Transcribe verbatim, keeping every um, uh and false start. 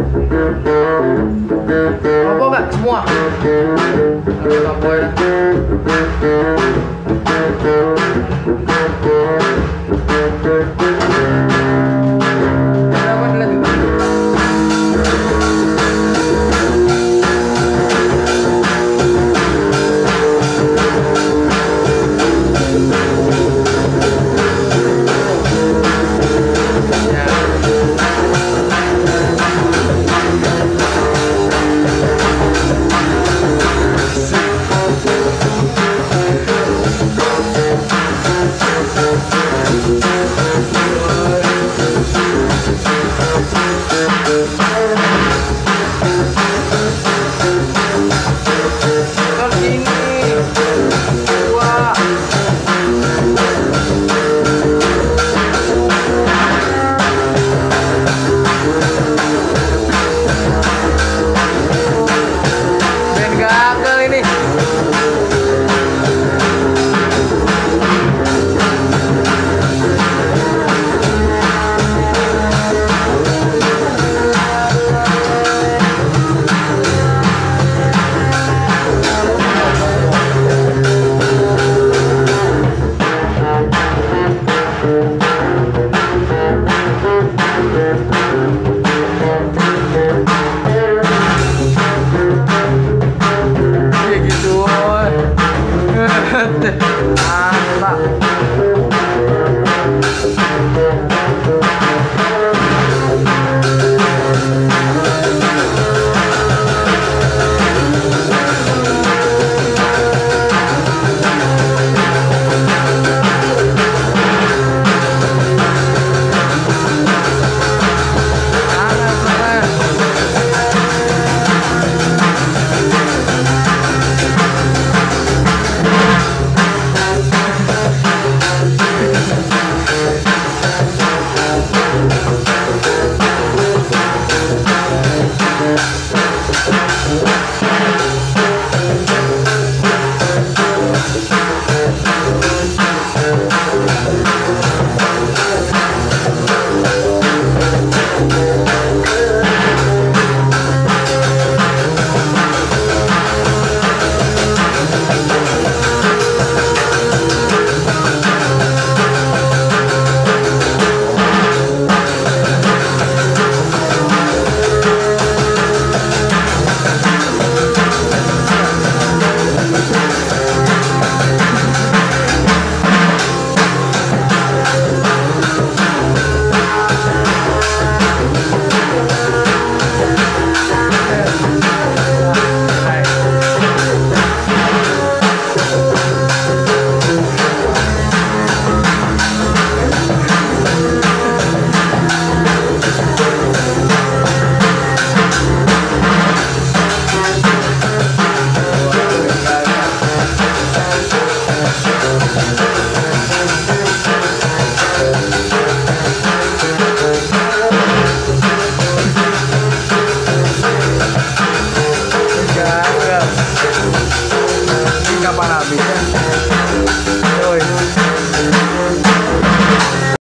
I'll go back to one. I don't know.